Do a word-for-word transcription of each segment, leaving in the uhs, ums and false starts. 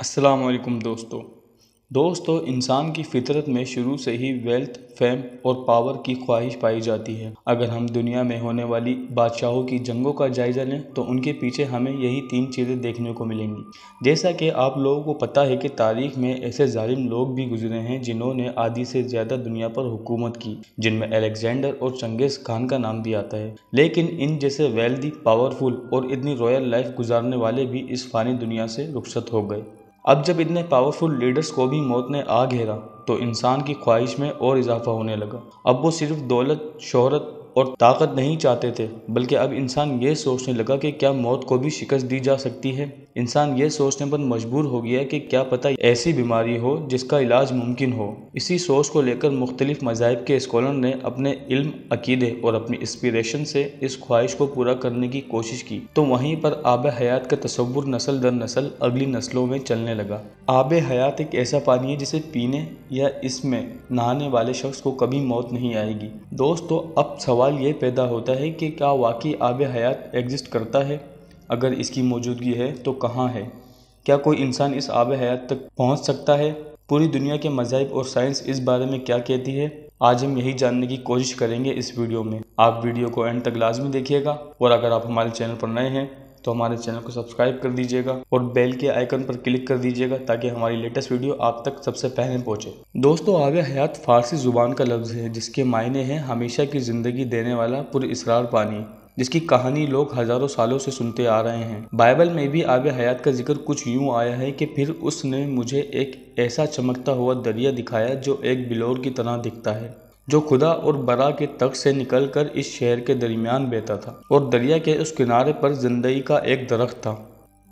अस्सलाम वालेकुम दोस्तों दोस्तों इंसान की फितरत में शुरू से ही वेल्थ, फेम और पावर की ख्वाहिश पाई जाती है। अगर हम दुनिया में होने वाली बादशाहों की जंगों का जायज़ा लें तो उनके पीछे हमें यही तीन चीज़ें देखने को मिलेंगी। जैसा कि आप लोगों को पता है कि तारीख़ में ऐसे जालिम लोग भी गुजरे हैं जिन्होंने आधी से ज़्यादा दुनिया पर हुकूमत की, जिनमें अलेक्जेंडर और चंगेज खान का नाम भी आता है। लेकिन इन जैसे वेल्दी, पावरफुल और इतनी रॉयल लाइफ गुजारने वाले भी इस फ़ानी दुनिया से रुखसत हो गए। अब जब इतने पावरफुल लीडर्स को भी मौत ने आ घेरा तो इंसान की ख्वाहिश में और इजाफा होने लगा। अब वो सिर्फ दौलत, शोहरत और ताकत नहीं चाहते थे, बल्कि अब इंसान ये सोचने लगा कि क्या मौत को भी शिकस्त दी जा सकती है। इंसान ये सोचने पर मजबूर हो गया कि क्या पता ऐसी बीमारी हो जिसका इलाज मुमकिन हो। इसी सोच को लेकर मुख्तलिफ मज़ाहिब के स्कॉलर ने अपने इल्म, अकीदे और अपनी इंस्पिरेशन से इस ख्वाहिश को पूरा करने की कोशिश की। तो वहीं पर आब हयात का तस्वुर नस्ल दर नस्ल अगली नस्लों में चलने लगा। आब हयात एक ऐसा पानी है जिसे पीने या इसमें नहाने वाले शख्स को कभी मौत नहीं आएगी। दोस्तों, अब सवाल ये पैदा होता है कि क्या वाकई आब हयात एग्जिस्ट करता है? अगर इसकी मौजूदगी है तो कहाँ है? क्या कोई इंसान इस आब हयात तक पहुँच सकता है? पूरी दुनिया के मज़ाहिब और साइंस इस बारे में क्या कहती है, आज हम यही जानने की कोशिश करेंगे इस वीडियो में। आप वीडियो को एंड तक लाजमी देखिएगा और अगर आप हमारे चैनल पर नए हैं तो हमारे चैनल को सब्सक्राइब कर दीजिएगा और बेल के आइकन पर क्लिक कर दीजिएगा ताकि हमारी लेटेस्ट वीडियो आप तक सबसे पहले पहुँचे। दोस्तों, आब हयात फ़ारसी ज़ुबान का लफ्ज़ है जिसके मायने हैं हमेशा की ज़िंदगी देने वाला पुरअसरार पानी, जिसकी कहानी लोग हज़ारों सालों से सुनते आ रहे हैं। बाइबल में भी आब हयात का जिक्र कुछ यूँ आया है कि फिर उसने मुझे एक ऐसा चमकता हुआ दरिया दिखाया जो एक बिलोर की तरह दिखता है, जो खुदा और बरा के तख्त से निकलकर इस शहर के दरमियान बहता था और दरिया के उस किनारे पर जिंदगी का एक दरख्त था।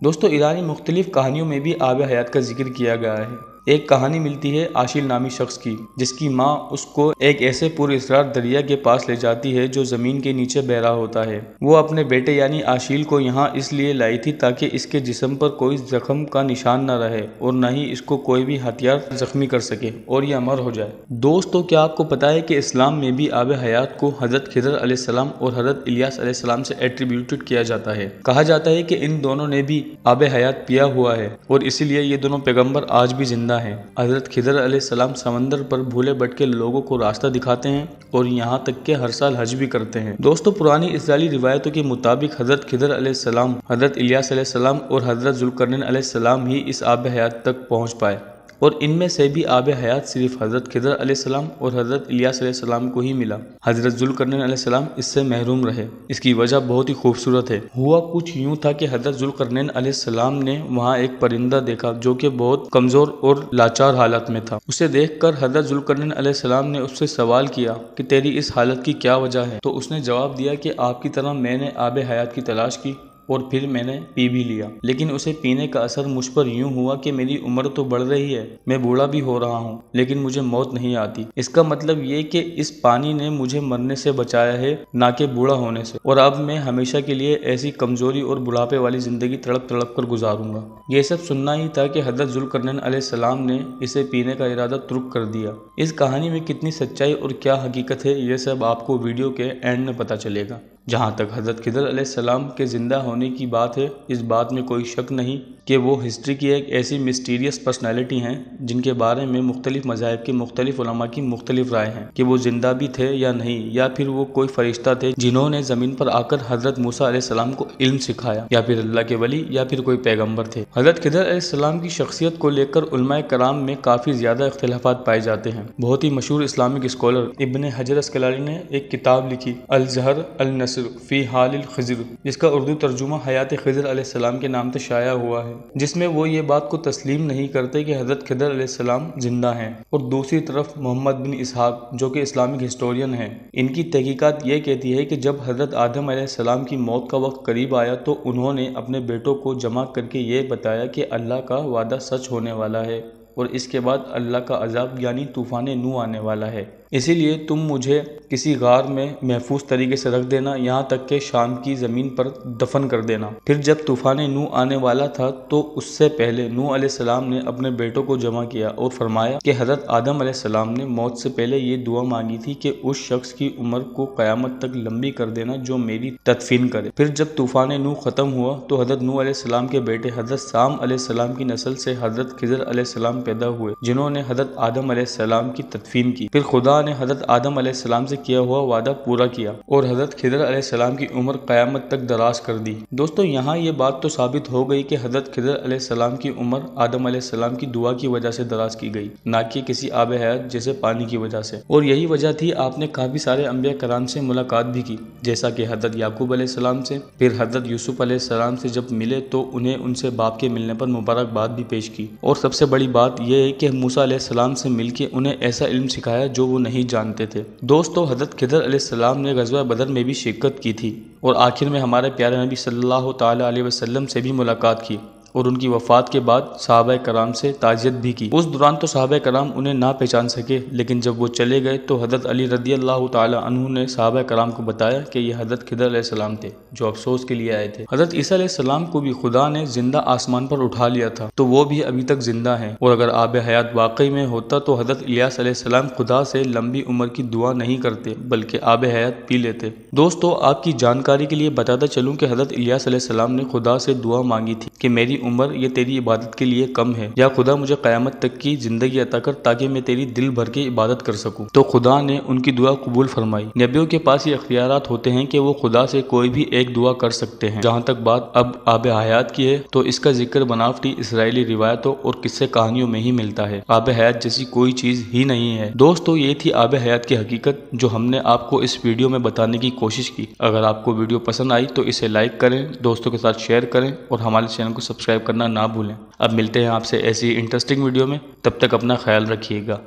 दोस्तों, ईरानी मुख्तलिफ कहानियों में भी आब हयात का जिक्र किया गया है। एक कहानी मिलती है आशिल नामी शख्स की, जिसकी माँ उसको एक ऐसे पुरअसरार दरिया के पास ले जाती है जो ज़मीन के नीचे बह रहा होता है। वो अपने बेटे यानी आशिल को यहाँ इसलिए लाई थी ताकि इसके जिस्म पर कोई जख्म का निशान न रहे और न ही इसको कोई भी हथियार जख्मी कर सके और यह अमर हो जाए। दोस्तों, क्या आपको पता है कि इस्लाम में भी आब हयात को हजरत खिजर अलैहि सलाम और हजरत इलियास अलैहि सलाम से एट्रीब्यूटेड किया जाता है। कहा जाता है कि इन दोनों ने भी आब हयात पिया हुआ है और इसीलिए ये दोनों पैगम्बर आज भी जिंदा है। हजरत खिजर अलैहि सलाम समंदर पर भूले भटके लोगों को रास्ता दिखाते हैं और यहाँ तक के हर साल हज भी करते हैं। दोस्तों, पुरानी इस्राइली रिवायतों के मुताबिक हजरत खिजर अलैहि सलाम, हजरत इलियास अलैहि सलाम और हजरत जुल्कर्नैन अलैहि सलाम ही इस आब हयात तक पहुँच पाए और इनमें से भी आब हयात सिर्फ हजरत खिजर अलैहि सलाम और हजरत इलियास अलैहि सलाम को ही मिला। हजरत जुल्कर्नैन अलैहि सलाम इससे महरूम रहे। इसकी वजह बहुत ही खूबसूरत है। हुआ कुछ यूँ था कि हजरत जुल्कर्नैन अलैहि सलाम ने वहाँ एक परिंदा देखा जो कि बहुत कमज़ोर और लाचार हालत में था। उसे देखकर हजरत जुल्कर्नैन अलैहि सलाम ने उससे सवाल किया कि तेरी इस हालत की क्या वजह है? तो उसने जवाब दिया कि आपकी तरह मैंने आब हयात की तलाश की और फिर मैंने पी भी लिया, लेकिन उसे पीने का असर मुझ पर यूँ हुआ कि मेरी उम्र तो बढ़ रही है, मैं बूढ़ा भी हो रहा हूँ, लेकिन मुझे मौत नहीं आती। इसका मतलब ये कि इस पानी ने मुझे मरने से बचाया है, ना कि बूढ़ा होने से, और अब मैं हमेशा के लिए ऐसी कमज़ोरी और बुढ़ापे वाली ज़िंदगी तड़प तड़प कर गुजारूंगा। ये सब सुनना ही था कि हजरत जुल्कर्नैन अलैहिस्सलाम ने इसे पीने का इरादा तुर्क कर दिया। इस कहानी में कितनी सच्चाई और क्या हकीकत है, यह सब आपको वीडियो के एंड में पता चलेगा। जहाँ तक हजरत खिजर अलैहिस्सलाम के ज़िंदा होने की बात है, इस बात में कोई शक नहीं कि वो हिस्ट्री की एक ऐसी मिस्टीरियस पर्सनैलिटी हैं जिनके बारे में मुख्तलिफ मज़ाहिब के मुख्तलिफ उलमा की मुख्तलिफ राय हैं कि वो ज़िंदा भी थे या नहीं, या फिर वो कोई फ़रिश्ता थे जिन्होंने ज़मीन पर आकर हजरत मूसा अलैहिस्सलाम को इल्म सिखाया, या फिर अल्लाह के वली, या फिर कोई पैगम्बर थे। हजरत खिजर अलैहिस्सलाम की शख्सियत को लेकर उलमा कराम में काफ़ी ज़्यादा इख्तिलाफात पाए जाते हैं। बहुत ही मशहूर इस्लामिक स्कॉलर इब्न हजर ने एक किताब लिखी अल-ज़हर अल-नस्र फ़ी हाल अल-खिज़र, जिसका उर्दू तर्जुमा हयात खिजर अलैहिस्सलाम के नाम से शाया हुआ है, जिसमें वो ये बात को तस्लीम नहीं करते कि हजरत खिजर अलैहिस्सलाम जिंदा हैं। और दूसरी तरफ मोहम्मद बिन इसहाक, जो कि इस्लामिक हिस्टोरियन हैं, इनकी तहकीकात ये कहती है कि जब हजरत आदम अलैहिस्सलाम की मौत का वक्त करीब आया तो उन्होंने अपने बेटों को जमा करके ये बताया कि अल्लाह का वादा सच होने वाला है और इसके बाद अल्लाह का अजाब यानी तूफ़ान नूह आने वाला है। इसीलिए तुम मुझे किसी गार में महफूज तरीके से रख देना, यहाँ तक के शाम की ज़मीन पर दफन कर देना। फिर जब तूफ़ान नूह आने वाला था तो उससे पहले नूह अलैहि सलाम ने अपने बेटों को जमा किया और फरमाया कि हजरत आदम अलैहि सलाम ने मौत से पहले ये दुआ मांगी थी कि उस शख्स की उम्र को क़यामत तक लंबी कर देना जो मेरी तदफीन करे। फिर जब तूफ़ान नूह ख़त्म हुआ तो हजरत नूह अलैहि सलाम के बेटे हजरत शाम अलैहि सलाम की नस्ल से हजरत खिजर अलैहि सलाम पैदा हुए, जिन्होंने हजरत आदम अलैहि सलाम की तदफीन की। फिर खुदा ने हजरत आदम अलैहि सलाम से किया हुआ वादा पूरा किया और हजरत खिजर अलैहि सलाम की उम्र क़यामत तक दराज कर दी। दोस्तों, यहाँ ये बात तो साबित हो गई कि हजरत खिजर अलैहि सलाम की उम्र आदम अलैहि सलाम की दुआ की वजह से दराज की गई, ना कि किसी आबे हयात जैसे पानी की वजह से। और यही वजह थी आपने काफ़ी सारे अंबिया कराम से मुलाकात भी की, जैसा कि हजरत याकूब अलैहि सलाम से। फिर हजरत यूसुफ अलैहि सलाम से जब मिले तो उन्हें उनसे बाप के मिलने पर मुबारकबाद भी पेश की। और सबसे बड़ी बात यह है कि मूसा अलैहि सलाम से मिलके उन्हें ऐसा इल्म सिखाया जो वो नहीं जानते थे। दोस्तों, हजरत खिजर अलैहि सलाम ने गज़वा बदर में भी शिरकत की थी और आखिर में हमारे प्यारे नबी सल्लल्लाहु तआला अलैहि वसल्लम से भी मुलाकात की और उनकी वफ़ात के बाद सहाबा कराम से ताज़ियत भी की। उस दौरान तो सहाबा कराम उन्हें ना पहचान सके, लेकिन जब वो चले गए तो हज़रत अली रदी अल्लाह तआला अन्हु ने सहाबा कराम को बताया कि ये हज़रत खिदर अलैहि सलाम थे जो अफसोस के लिए आए थे। हज़रत ईसा अलैहि सलाम को भी खुदा ने जिंदा आसमान पर उठा लिया था, तो वो भी अभी तक जिंदा हैं। और अगर आब हयात वाकई में होता तो हज़रत इलियास अलैहि सलाम खुदा से लंबी उम्र की दुआ नहीं करते बल्कि आब हयात पी लेते। दोस्तों, आपकी जानकारी के लिए बताता चलूँ कि हज़रत इलियास अलैहि सलाम ने खुदा से दुआ मांगी थी कि मेरी उम्र ये तेरी इबादत के लिए कम है, या खुदा मुझे क़यामत तक की ज़िंदगी अता कर ताकि मैं तेरी दिल भर के इबादत कर सकूं। तो खुदा ने उनकी दुआ कबूल फरमाई। नबियों के पास ये अख्तियारात होते हैं कि वो खुदा से कोई भी एक दुआ कर सकते हैं। जहाँ तक बात अब आब हयात की है तो इसका जिक्र बनावटी इसराइली रिवायतों और किस्से कहानियों में ही मिलता है। आब हयात जैसी कोई चीज़ ही नहीं है। दोस्तों, ये थी आब हयात की हकीकत जो हमने आपको इस वीडियो में बताने की कोशिश की। अगर आपको वीडियो पसंद आई तो इसे लाइक करें, दोस्तों के साथ शेयर करें और हमारे चैनल को सब्सक्राइब करना ना भूलें। अब मिलते हैं आपसे ऐसी इंटरेस्टिंग वीडियो में, तब तक अपना ख्याल रखिएगा।